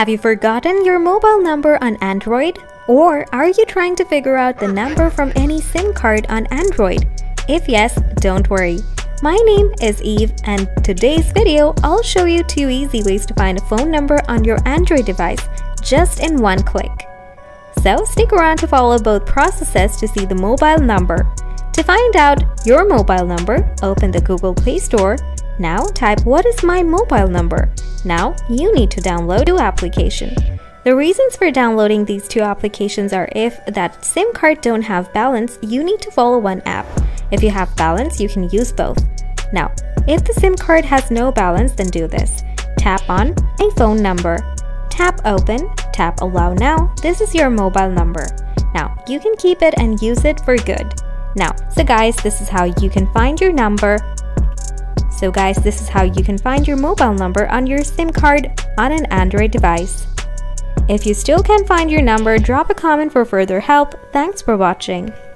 Have you forgotten your mobile number on Android? Or are you trying to figure out the number from any SIM card on Android? If yes, don't worry. My name is Eve, and today's video I'll show you 2 easy ways to find a phone number on your Android device just in one click. So stick around to follow both processes to see the mobile number. To find out your mobile number, open the Google Play Store. Now type "What is my mobile number?" Now you need to download 2 applications. The reasons for downloading these 2 applications are if that SIM card don't have balance, you need to follow one app. If you have balance, you can use both. Now, if the SIM card has no balance, then do this. Tap on a phone number. Tap open, tap allow now. This is your mobile number. Now, you can keep it and use it for good. Now, this is how you can find your number. So guys, this is how you can find your mobile number on your SIM card on an Android device. If you still can't find your number, drop a comment for further help. Thanks for watching.